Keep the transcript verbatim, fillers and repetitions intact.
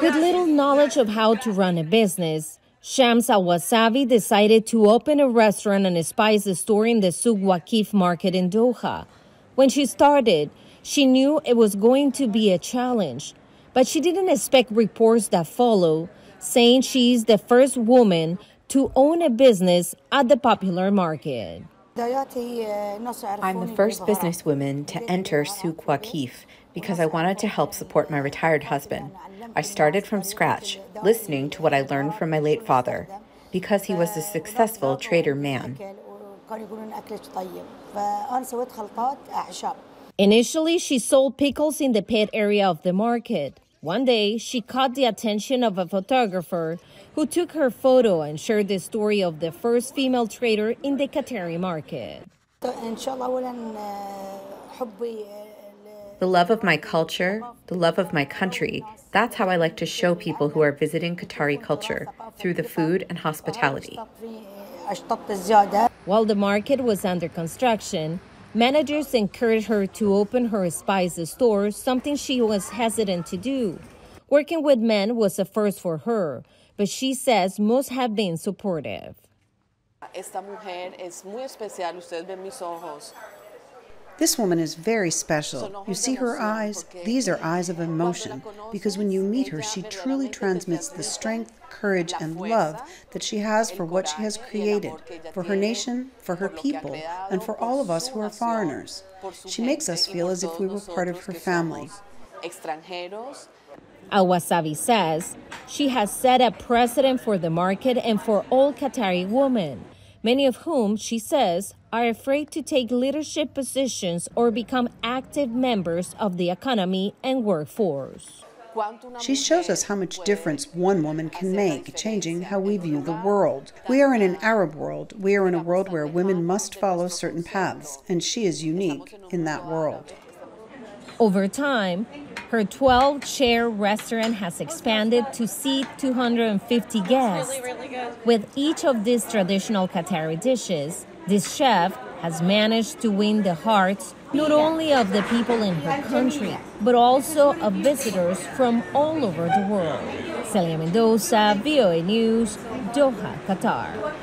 With little knowledge of how to run a business, Shams Al-Qassabi decided to open a restaurant and spice store in the Souq Waqif market in Doha. When she started, she knew it was going to be a challenge, but she didn't expect reports that follow, saying she's the first woman to own a business at the popular market. I'm the first businesswoman to enter Souq Waqif because I wanted to help support my retired husband. I started from scratch, listening to what I learned from my late father, because he was a successful trader man. Initially, she sold pickles in the pet area of the market. One day, she caught the attention of a photographer who took her photo and shared the story of the first female trader in the Qatari market. The love of my culture, the love of my country, that's how I like to show people who are visiting Qatari culture, through the food and hospitality. While the market was under construction, managers encouraged her to open her spice store, something she was hesitant to do. Working with men was a first for her, but she says most have been supportive. This woman is very special. You see her eyes? These are eyes of emotion, because when you meet her, she truly transmits the strength, courage, and love that she has for what she has created, for her nation, for her people, and for all of us who are foreigners. She makes us feel as if we were part of her family. Al-Qassabi says she has set a precedent for the market and for all Qatari women, many of whom, she says, are afraid to take leadership positions or become active members of the economy and workforce. She shows us how much difference one woman can make, changing how we view the world. We are in an Arab world. We are in a world where women must follow certain paths, and she is unique in that world. Over time, her twelve-chair restaurant has expanded to seat two hundred fifty guests. With each of these traditional Qatari dishes, this chef has managed to win the hearts not only of the people in her country, but also of visitors from all over the world. Celia Mendoza, V O A News, Doha, Qatar.